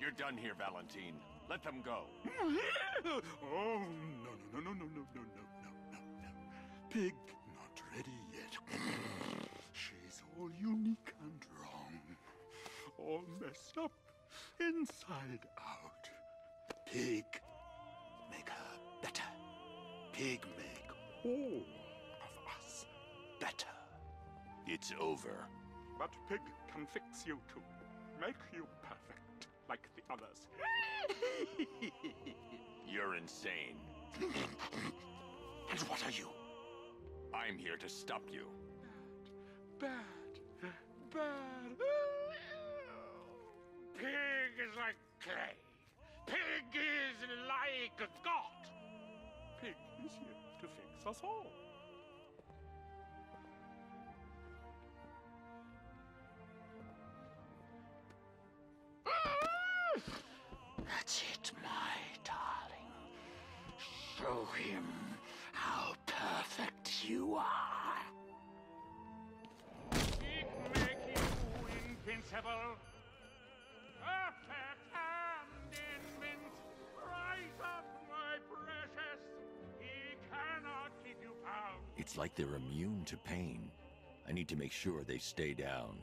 You're done here, Valentine. Let them go. Oh, no. Pyg, not ready yet. She's all unique and wrong. All messed up, inside out. Pyg, make her better. Pyg, make all of us better. It's over. But Pyg can fix you too. Make you perfect, like the others. You're insane. And what are you? I'm here to stop you. Bad. Pyg is like clay. Pyg is like God. Pyg is here to fix us all. That's it, my darling. Show him how perfect you are. Pyg make you invincible. Perfect and invincible. Rise up, my precious. He cannot keep you bound. It's like they're immune to pain. I need to make sure they stay down.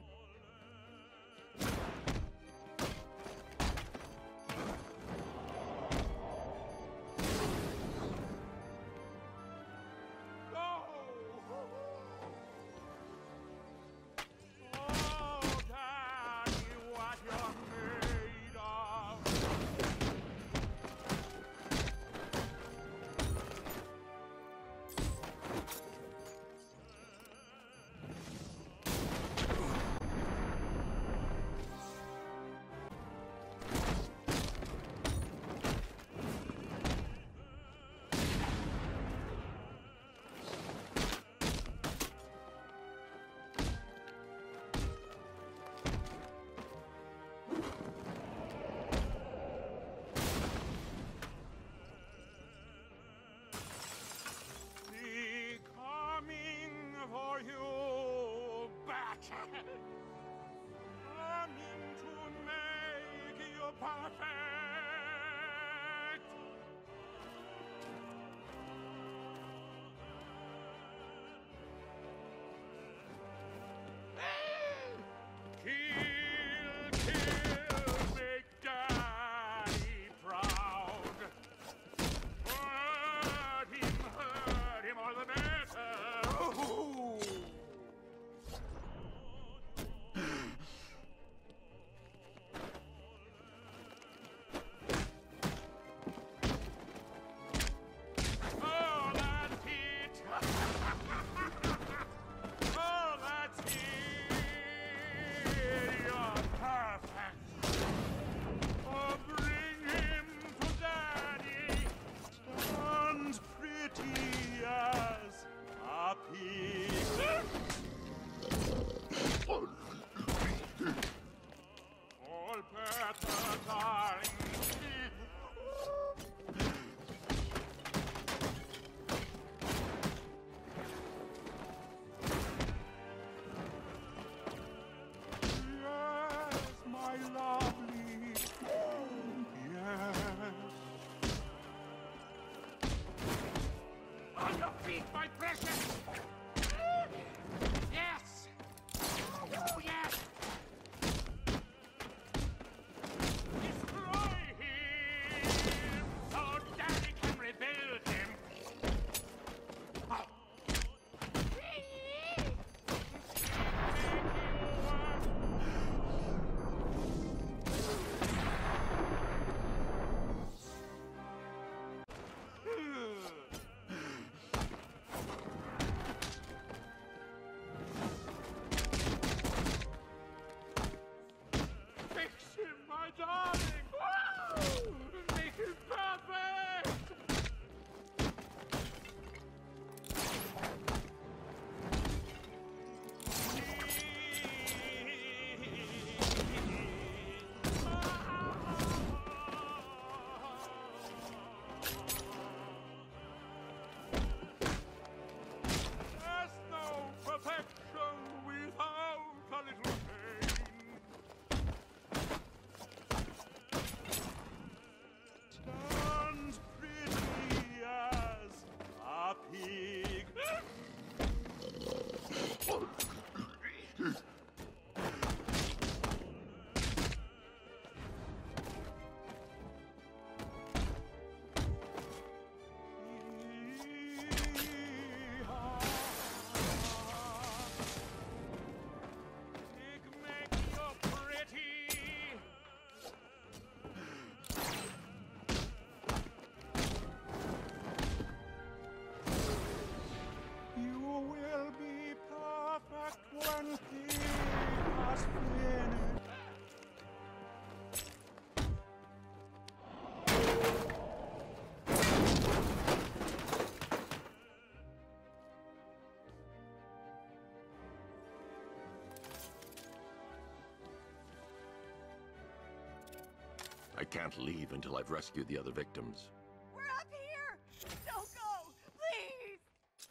can't leave until I've rescued the other victims. We're up here! Don't go! Please!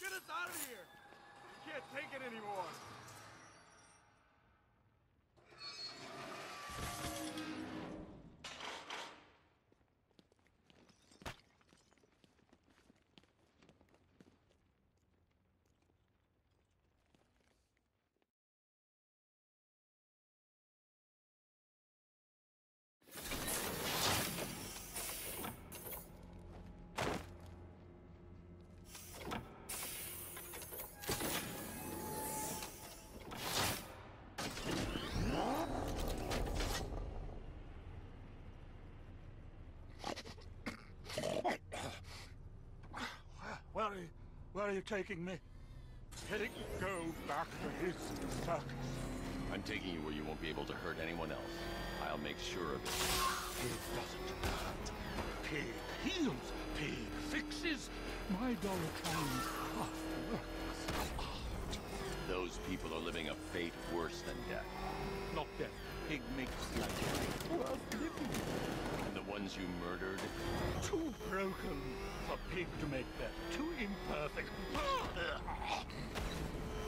Get us out of here! We can't take it anymore! Where are you taking me? Let it go back to his circus. I'm taking you where you won't be able to hurt anyone else. I'll make sure of it. Pig doesn't hurt. Pig heals. Pig fixes. My Dollartron's craft works out. Those people are living a fate worse than death. Not death. Pig makes life worth living. And the ones you murdered? Too broken for Pig to make better. Too imperfect.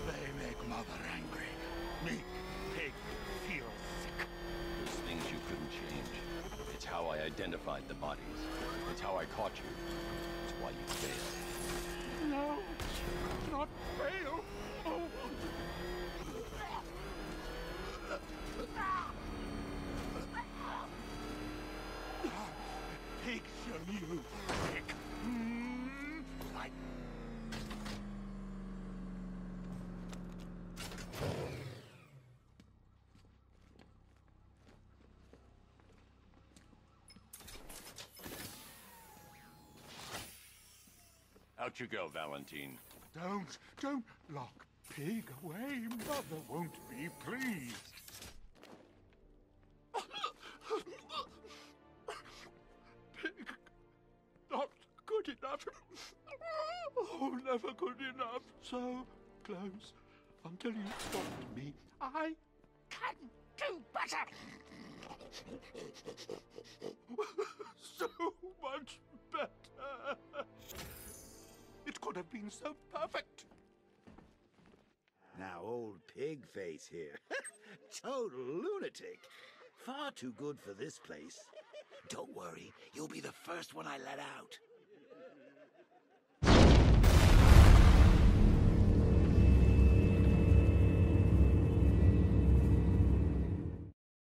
They make Mother angry. Make Pig feel sick. There's things you couldn't change. It's how I identified the bodies. It's how I caught you. It's why you failed. No, not fail. Oh. Picture you, Pick. Like. Out you go, Valentine. Don't lock Pig away. Mother won't be pleased. Oh, never good enough. So close. Until you stopped me, I can do better. So much better. It could have been so perfect. Now, old Pig Face here. Total lunatic. Far too good for this place. Don't worry, you'll be the first one I let out.